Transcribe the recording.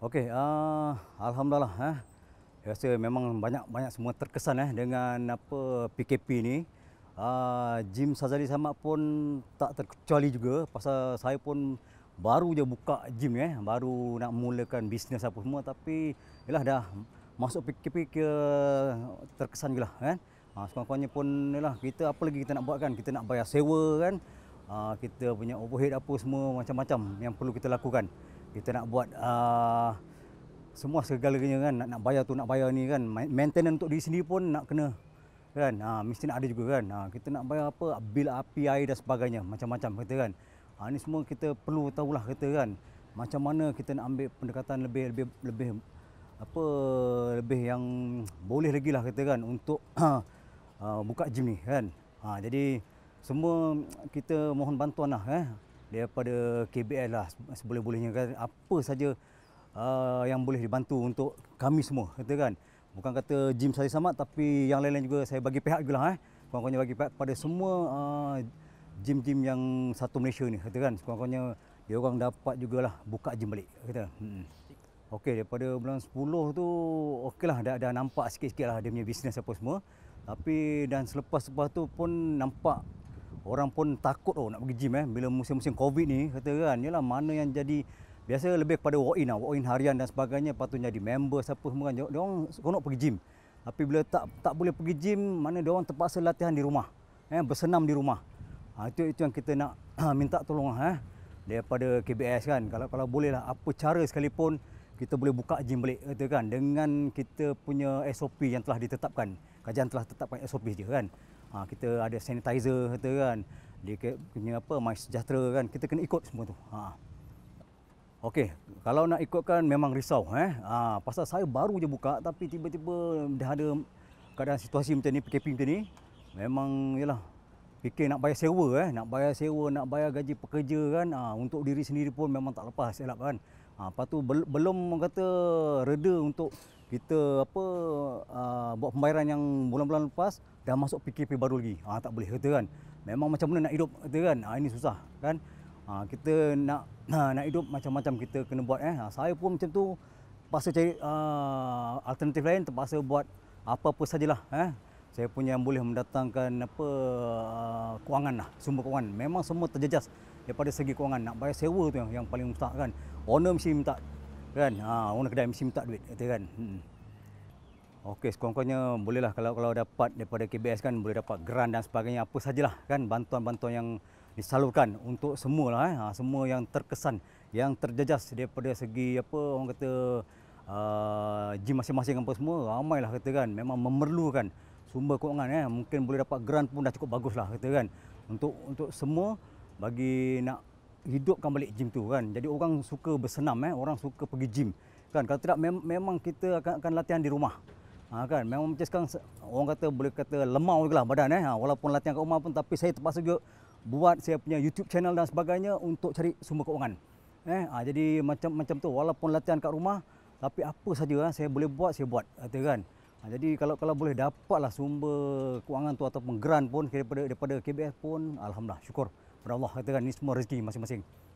Okey, alhamdulillah. Saya rasa memang banyak semua terkesan dengan apa PKP ni. Gym Sazali Samad pun tak terkecuali juga, pasal saya pun baru je buka gym baru nak mulakan bisnes apa semua, tapi yalah dah masuk PKP ke terkesan jugalah kan. Sekurang-kurangnya pun yalah, kita apa lagi kita nak buat kan, kita nak bayar sewa kan, kita punya overhead apa semua macam-macam yang perlu kita lakukan. Kita nak buat semua segala-galanya kan, nak bayar tu nak bayar ni kan, maintenance untuk diri sendiri pun nak kena kan, mesti nak ada juga kan. Kita nak bayar apa, bil api, air dan sebagainya macam-macam kita kan. Ini semua kita perlu tahulah kita kan, macam mana kita nak ambil pendekatan lebih yang boleh lagi lah kita kan untuk buka gym ni kan. Jadi semua kita mohon bantuan lah daripada KBL lah seboleh-bolehnya kan, apa saja yang boleh dibantu untuk kami semua kita kan. Bukan kata gym saya sama, tapi yang lain-lain juga saya bagi pihak jugalah kurang-kurangnya bagi pihak pada semua gym-gym yang satu Malaysia ni kita kan, kurang-kurangnya dia orang dapat jugalah buka gym balik kita. Okey, daripada bulan 10 tu okeylah dah nampak sikit-sikitlah dia punya bisnes apa semua. Tapi dan selepas tu pun nampak orang pun takut nak pergi gym bila musim-musim Covid ni kata kan. Yalah, mana yang jadi biasa lebih kepada walk-in harian dan sebagainya, patutnya jadi member siapa semua kan. Dia orang seronok pergi gym. Tapi bila tak boleh pergi gym, mana dia orang terpaksa latihan di rumah. Bersenam di rumah. Itu yang kita nak minta tolonglah daripada KBS kan. Kalau bolehlah apa cara sekalipun kita boleh buka gym balik kata kan, dengan kita punya SOP yang telah ditetapkan. Kajian telah tetapkan SOP dia kan. Kita ada sanitizer kata kan. Dia punya apa MySejahtera kan. Kita kena ikut semua tu. Okey, kalau nak ikutkan memang risau pasal saya baru je buka, tapi tiba-tiba dah ada keadaan situasi macam ni, PKP macam ni. Memang yalah, fikir nak bayar sewa nak bayar sewa, nak bayar gaji pekerja kan. Untuk diri sendiri pun memang tak lepas elap kan. Lepas tu belum kata reda untuk kita apa buat pembayaran yang bulan-bulan lepas, dah masuk PKP baru lagi. Tak boleh kata kan. Memang macam mana nak hidup kata kan. Ini susah kan. Kita nak hidup macam-macam kita kena buat saya pun macam tu terpaksa cari alternatif lain, terpaksa buat apa-apa sajalah Saya punya yang boleh mendatangkan apa kewangan lah, sumber kewangan. Memang semua terjejas daripada segi kewangan. Nak bayar sewa tu yang paling mustahak kan. Owner mesti minta kan, owner kedai mesti minta duit kata kan. Okey, sekurang-kurangnya bolehlah kalau dapat daripada KBS kan, boleh dapat grant dan sebagainya apa sajalah kan, bantuan-bantuan yang disalurkan untuk semualah semua yang terkesan, yang terjejas daripada segi apa orang kata gym masing-masing apa semua, ramailah kata kan. Memang memerlukan sumber kewangan mungkin boleh dapat grant pun dah cukup baguslah kata kan, untuk semua bagi nak hidupkan balik gym tu kan. Jadi orang suka bersenam orang suka pergi gym kan. Kalau tidak memang kita akan latihan di rumah kan. Memang macam sekarang orang kata boleh kata lemau jugalah badan walaupun latihan kat rumah pun, tapi saya terpaksa juga buat saya punya YouTube channel dan sebagainya untuk cari sumber kewangan jadi macam tu, walaupun latihan kat rumah tapi apa saja saya boleh buat, saya buat kata kan. Jadi kalau boleh dapatlah sumber kewangan tu ataupun grant pun daripada KBS pun, alhamdulillah syukur kepada Allah katakan. Ini semua rezeki masing-masing.